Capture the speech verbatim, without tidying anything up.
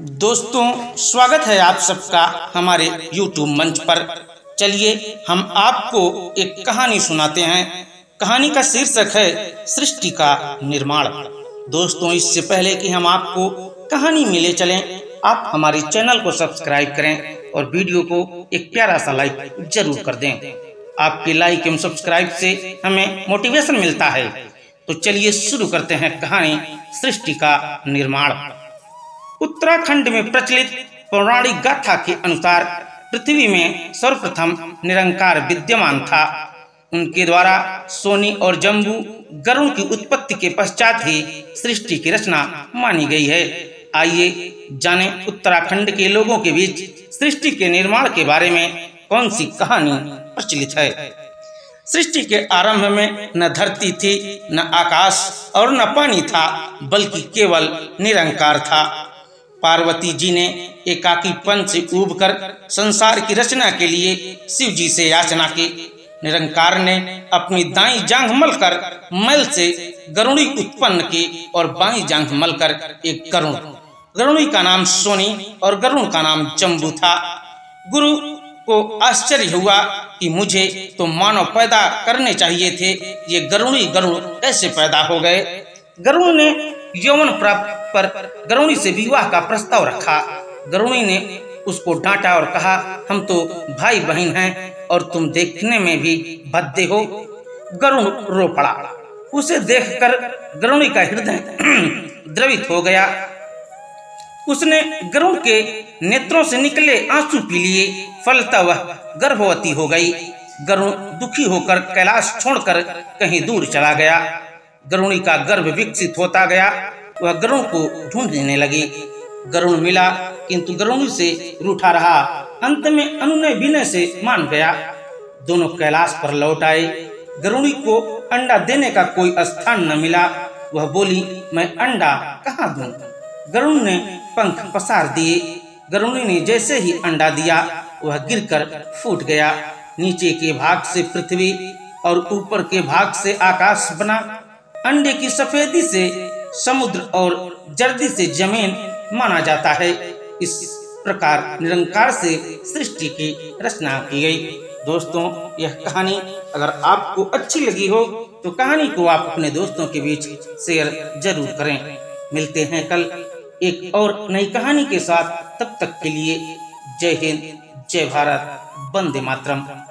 दोस्तों स्वागत है आप सबका हमारे YouTube मंच पर। चलिए हम आपको एक कहानी सुनाते हैं। कहानी का शीर्षक है सृष्टि का निर्माण। दोस्तों इससे पहले कि हम आपको कहानी में ले चलें, आप हमारे चैनल को सब्सक्राइब करें और वीडियो को एक प्यारा सा लाइक जरूर कर दें। आपके लाइक एवं सब्सक्राइब से हमें मोटिवेशन मिलता है। तो चलिए शुरू करते हैं कहानी सृष्टि का निर्माण। उत्तराखंड में प्रचलित पौराणिक गाथा के अनुसार पृथ्वी में सर्वप्रथम निरंकार विद्यमान था। उनके द्वारा सोनी और जम्बू गरुड़ की उत्पत्ति के पश्चात ही सृष्टि की रचना मानी गई है। आइए जाने उत्तराखंड के लोगों के बीच सृष्टि के निर्माण के बारे में कौन सी कहानी प्रचलित है। सृष्टि के आरंभ में न धरती थी, न आकाश और न पानी था, बल्कि केवल निरंकार था। पार्वती जी ने एकाकीपन से ऊबकर संसार की रचना के लिए शिव जी से याचना की। निरंकार ने अपनी दाईं जांघ मलकर मल से गरुड़ी उत्पन्न की और बाईं जांघ मलकर एक गरुड़। गरुड़ी का नाम सोनी और गरुड़ का नाम जम्बू था। गुरु को आश्चर्य हुआ कि मुझे तो मानव पैदा करने चाहिए थे, ये गरुड़ी गरुड़ कैसे पैदा हो गए। गरुड़ ने यौवन प्राप्त पर गरुणी से विवाह का प्रस्ताव रखा। गरुणी ने उसको डांटा और कहा, हम तो भाई बहन हैं और तुम देखने में भी भद्दे हो। गरुण रो पड़ा। उसे देखकर गरुणी का हृदय द्रवित हो गया। उसने गरुण के नेत्रों से निकले आंसू पी लिए, फलतः वह गर्भवती हो गई। गरुण दुखी होकर कैलाश छोड़कर कहीं दूर चला गया। गरुणी का गर्भ विकसित होता गया। वह गरुण को ढूंढने लगी। गरुण मिला किंतु गरुणी से रूठा रहा। अंत में अनुनय विनय से मान गया। दोनों कैलाश पर लौट आए। गरुणी को अंडा देने का कोई स्थान न मिला। वह बोली, मैं अंडा कहाँ दूं। गरुण ने पंख पसार दिए। गरुणी ने जैसे ही अंडा दिया, वह गिरकर फूट गया। नीचे के भाग से पृथ्वी और ऊपर के भाग से आकाश बना। अंडे की सफेदी से समुद्र और जर्दी से जमीन माना जाता है। इस प्रकार निरंकार से सृष्टि की रचना की गई। दोस्तों यह कहानी अगर आपको अच्छी लगी हो तो कहानी को आप अपने दोस्तों के बीच शेयर जरूर करें। मिलते हैं कल एक और नई कहानी के साथ। तब तक के लिए जय हिंद, जय भारत, वंदे मातरम।